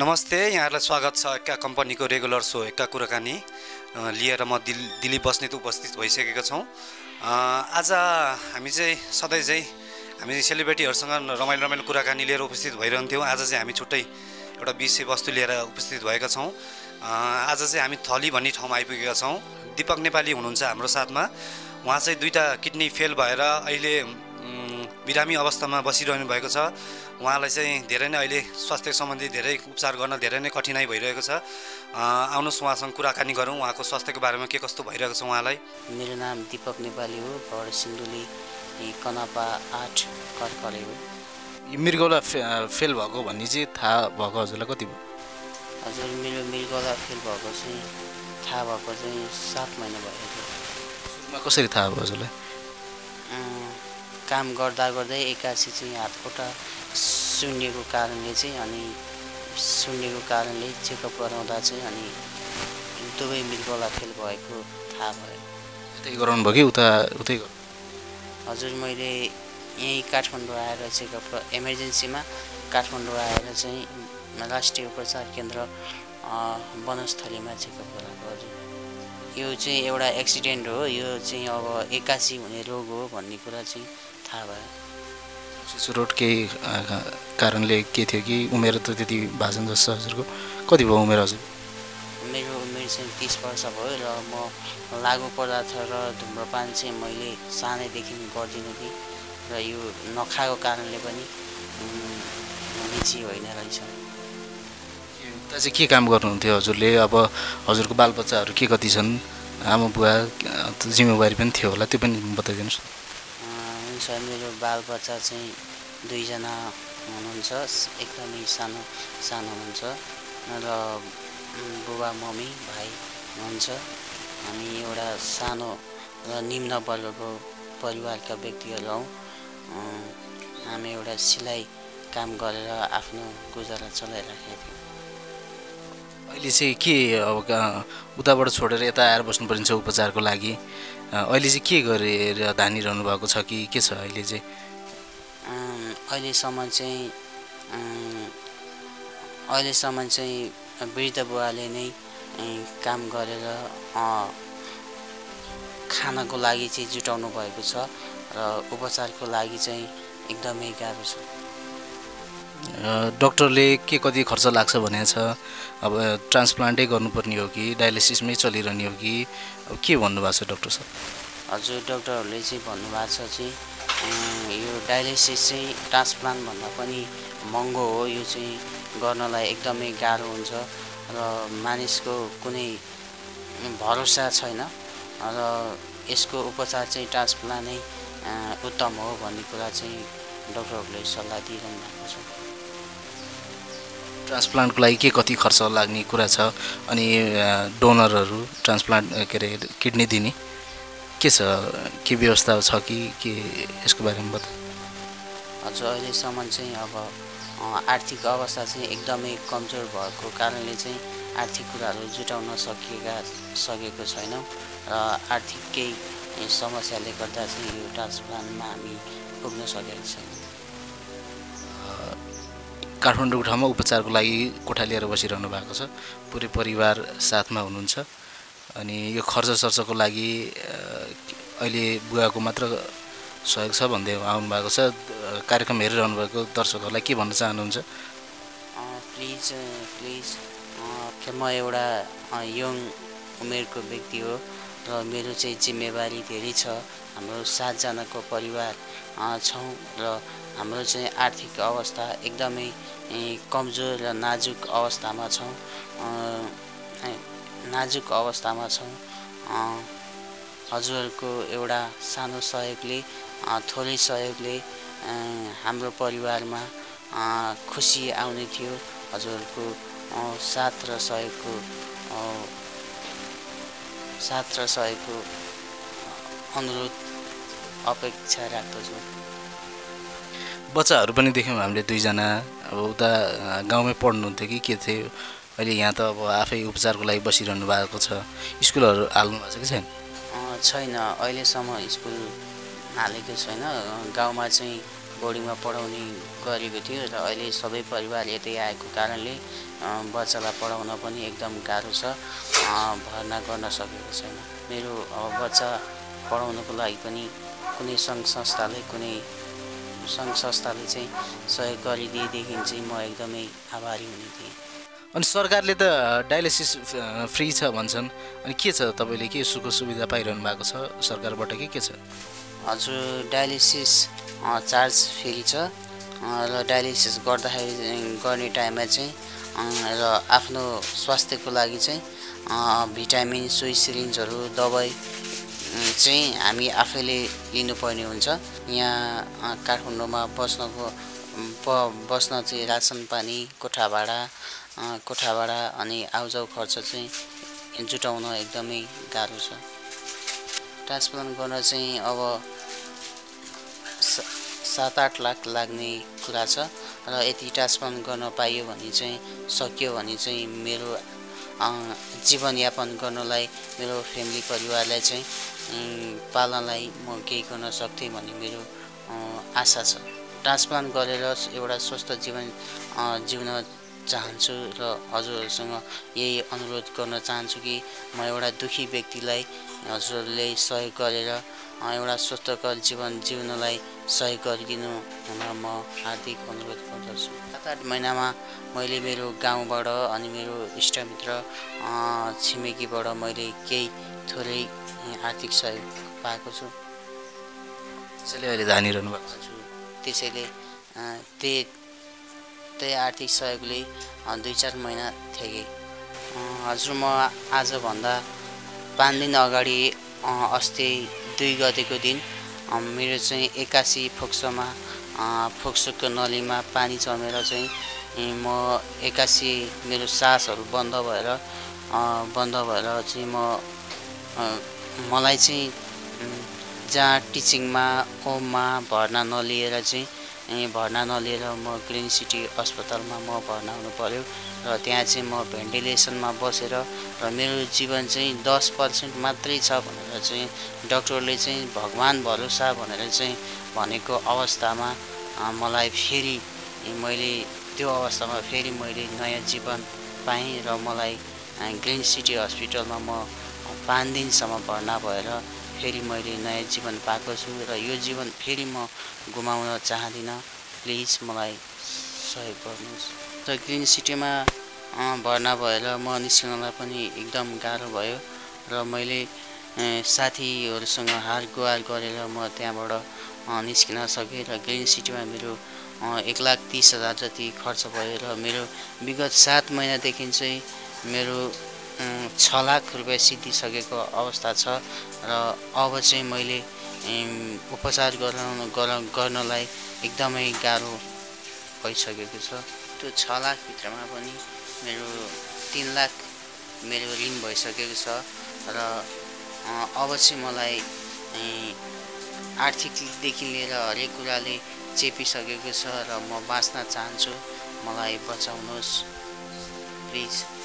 नमस्ते, यहाँहरुलाई स्वागत छ एक्का कम्पनीको रेगुलर सो एक्का कुराकानी लिएर म दिलीप बस्नेत उपस्थित भइसकेका छौं। आज हामी चाहिँ सधैँ चाहिँ हामी सेलिब्रेटीहरुसँग रमाइलो रमाइलो कुराकानी लिएर उपस्थित भइरहन्थ्यौं। आज चाहिँ हामी छुट्टै एउटा विषय वस्तु लिएर उपस्थित भएका छौं। आज चाहिँ हामी थली भन्ने ठाउँमा आइपुगेका छौं। दीपक नेपाली हुनुहुन्छ हाम्रो साथमा। उहाँ चाहिँ दुईटा किडनी फेल भएर अहिले बिरामी अवस्थामा बसिरहनु भएको छ। उहाँलाई चाहिँ धेरै नै अहिले स्वास्थ्य सम्बन्धी धेरै उपचार गर्न धेरै नै कठिनाई भइरहेको छ। आउनुस् उहाँसँग कुराकानी गरौँ, उहाँको स्वास्थ्यको बारेमा के कस्तो भइरहेको छ उहाँलाई। मेरो नाम दीपक नेपाली हो, घर सिन्धुली कनापा 8 कर्करे हो। मृगौला फेल भएको भन्ने चाहिँ थाहा भएको हजुरलाई कति भयो? हजुर, मेरो मृगौला फेल भएको चाहिँ थाहा भएको चाहिँ 7 महिना भएको थियो। सुरुमा कसरी थाहा भयो हजुरलाई? काम गर्दा गर्दै एक्कासी चाहिँ हातखुट्टा सुन्नेको कारणले चाहिँ अनि सुन्नेको कारणले चेकअप गराउँदा चाहिँ अनि दुवै मृगौला फेल भएको थाहा भयो। यतै गराउनु भयो कि उतै? हजुर, मैले यहीँ काठमाडौँ आएर चेकअप इमर्जेन्सीमा काठमाडौँ आएर चाहिँ राष्ट्रिय उपचार केन्द्र वनस्थलीमा चेकअप गराएको। हजुर, यो चाहिँ एउटा एक्सिडेन्ट हो, यो चाहिँ अब एक्कासी हुने रोग हो भन्ने कुरा चाहिँ थाहा भयो। सुरोट केही कारणले के थियो कि उमेर त त्यति भाषण जस्तो? हजुरको कति भयो उमेर? हजुर, मेरो उमेर चाहिँ 30 वर्ष भयो र म लागु पदार्थ र धुम्रपान चाहिँ मैले सानैदेखि गर्दिनँ कि, र यो नखाएको कारणले पनि हुने चाहिँ होइन रहेछ। उता चाहिँ के काम गर्नुहुन्थ्यो हजुरले? अब हजुरको बालबच्चाहरू के कति छन्? आमा बुवा जिम्मेवारी पनि थियो होला, त्यो पनि बताइदिनुहोस्। मेरो बालबच्चा चाहिँ 2जना हुनुहुन्छ, एकदमै सानो हुनुहुन्छ, र बुबा मम्मी भाइ हुनुहुन्छ। हामी एउटा सानो र निम्न वर्गको परिवारका व्यक्तिहरू हौँ। हामी एउटा सिलाइ काम गरेर आफ्नो गुजारा चलाइराखेका थियौँ। अहिले चाहिँ के अब उताबाट छोडेर यता आएर बस्नुपर्ने छ उपचारको लागि? अहिले चाहिँ के गरेर धानिरहनु भएको छ कि के छ अहिले चाहिँ? अहिलेसम्म चाहिँ वृद्ध बुवाले नै काम गरेर खानाको लागि चाहिँ जुटाउनु भएको छ, र उपचारको लागि चाहिँ एकदमै गाह्रो छ। डाक्टरले के कति खर्च लाग्छ भनेको छ? अब ट्रान्सप्लान्टै गर्नुपर्ने हो कि डायलिसिसमै चलिरहने हो कि अब के भन्नुभएको छ डाक्टर साहब? हजुर, डाक्टरहरूले चाहिँ भन्नुभएको छ चाहिँ यो डायलिसिस चाहिँ ट्रान्सप्लान्टभन्दा पनि महँगो हो, यो चाहिँ गर्नलाई एकदमै गाह्रो हुन्छ र मानिसको कुनै भरोसा छैन, र यसको उपचार चाहिँ ट्रान्सप्लान्ट नै उत्तम हो भन्ने कुरा चाहिँ डाक्टरहरूले सल्लाह दिइरहनु भएको छ। ट्रान्सप्लान्टको लागि के कति खर्च लाग्ने कुरा छ? अनि डोनरहरू ट्रान्सप्लान्ट के अरे किडनी दिने के छ? के व्यवस्था छ कि के? यसको बारेमा बता। हजुर, अहिलेसम्म चाहिँ अब आर्थिक अवस्था चाहिँ एकदमै कमजोर भएको कारणले चाहिँ आर्थिक कुराहरू जुटाउन सकेको छैनौँ, र आर्थिक केही समस्याले गर्दा चाहिँ यो ट्रान्सप्लान्टमा हामी पुग्न सकेको छैनौँ। काठमाडौँको ठाउँमा उपचारको लागि कोठा लिएर बसिरहनु भएको छ, पुरै परिवार साथमा हुनुहुन्छ। अनि यो खर्चसर्चको लागि अहिले बुवाको मात्र सहयोग छ भन्दै आउनुभएको छ। कार्यक्रम हेरिरहनु भएको दर्शकहरूलाई के भन्न चाहनुहुन्छ? प्लिज म एउटा यङ उमेरको व्यक्ति हो, र मेरो चाहिँ जिम्मेवारी धेरै छ। हाम्रो 7जनाको परिवार छौँ, र हाम्रो चाहिँ आर्थिक अवस्था एकदमै कमजोर र नाजुक अवस्थामा छौँ। हजुरहरूको एउटा सानो सहयोगले थोरै सहयोगले हाम्रो परिवारमा खुसी आउने थियो। हजुरहरूको साथ र सहयोगको अनुरोध अपेक्षा राख्दछु। बच्चाहरू पनि देख्यौँ हामीले 2जना। अब उता गाउँमै पढ्नुहुन्थ्यो कि के थियो? अहिले यहाँ त अब आफै उपचारको लागि बसिरहनु भएको छ। स्कुलहरू हाल्नु भएको छ कि छैन? अहिलेसम्म स्कुल हालेको छैन। गाउँमा चाहिँ बोर्डिंग में पढ़ाने गई अलग सब परिवार ये आएको कारणले बच्चालाई पढाउन पनि एकदम गाह्रो छ भर्ना गर्न सकेको छैन। मेरो बच्चा पढाउनको लागि पनि कुनै संघ संस्थाले सहयोग गरिदिएदेखि चाहिँ म एकदमै आभारी हुने थिएँ। अनि सरकारले त डायलिसिस फ्री छ भन्छन्, अनि के छ तपाईले के सुख सुविधा पाइरहनु भएको छ सरकारबाट के छ? हजुर डायलिसिस चार्ज फ्री छ र डायलिसिस गर्ने टाइममा चाहिँ र आफ्नो स्वास्थ्यको लागि चाहिँ भिटामिन सुई सिरिन्जहरु दबाई चाहिँ हामी आफैले लिनुपर्ने हुन्छ। यहाँ काठमाडौँमा बस्न चाहिँ राशन पानी कोठा भाडा अनि आउजाउ खर्च चाहिँ जुटाउन एकदमै गाह्रो छ। ट्रान्सप्लान्ट गर्न चाहिँ अब 7-8 लाख लाग्ने कुरा छ र यति ट्रान्सप्लान्ट गर्न पाइयो भने चाहिँ सकियो भने चाहिँ मेरो जीवनयापन गर्नलाई मेरो फ्यामिली परिवारलाई चाहिँ पाल्नलाई म केही गर्न सक्थेँ भन्ने मेरो आशा छ। ट्रान्सप्लान्ट गरेर एउटा स्वस्थ जीवन जिउन चाहन्छु र हजुरहरुसँग यही अनुरोध गर्न चाहन्छु कि म एउटा दुखी व्यक्तिलाई हजुरहरुले सहयोग गरेर एउटा स्वस्थकर जीवन जिउनलाई सहयोग गरिदिनु हुन म हार्दिक अनुरोध गर्दछु। 7-8 महिनामा मैले मेरो गाउँबाट अनि मेरो इष्टमित्र छिमेकीबाट मैले केही थोरै आर्थिक सहयोग पाएको छु। त्यसैले अहिले धानिरहनु भएको छु। त्यसैले त्यही आर्थिक सहयोगले 2-4 महिना ठेके। हजुर म आजभन्दा 5 दिन अगाडि अस्ति 2 गतेको दिन मेरो चाहिँ 81 फोक्सोमा फोक्सोको नलीमा पानी जमेर चाहिँ म 81 मेरो सासहरू बन्द भएर चाहिँ मलाई चाहिँ जहाँ टिचिङमा होममा भर्ना नलिएर म ग्रीन सिटी अस्पतालमा म भर्ना हुनु पर्यो र त्यहाँ चाहिँ म भेन्टिलेसनमा बसेर र मेरो जीवन चाहिँ 10% मात्रै छ भनेर चाहिँ डाक्टरले चाहिँ भगवान भरोसा भनेर चाहिँ भनेको अवस्थामा मलाई फेरि मैले त्यो अवस्थामा फेरि मैले नयाँ जीवन पाएँ र मलाई ग्रीन सिटी हस्पिटलमा म 5 दिनसम्म भर्ना भएर फेरि मैले नयाँ जीवन पाएको छु र यो जीवन फेरि म गुमाउन चाहदिनँ। प्लिज मलाई सहयोग गर्नुहोस्। र ग्रीन सिटीमा भर्ना भएर म निस्कनलाई पनि एकदम गाह्रो भयो र मैले साथीहरूसँग हार गुहार गरेर म त्यहाँबाट निस्किन सकेँ र ग्रीन सिटीमा मेरो 1,30,000 जति खर्च भयो र मेरो विगत 7 महिनादेखि चाहिँ मेरो 6 लाख रुपैयाँ सिद्धिसकेको अवस्था छ र अब चाहिँ मैले उपचार गर्नलाई एकदमै गाह्रो भइसकेको छ। त्यो 6 लाखभित्रमा पनि मेरो 3 लाख मेरो ऋण भइसकेको छ र अब चाहिँ मलाई आर्थिकदेखि लिएर हरेक कुराले चेपिसकेको छ र म बाँच्न चाहन्छु। मलाई बचाउनुहोस् प्लिज।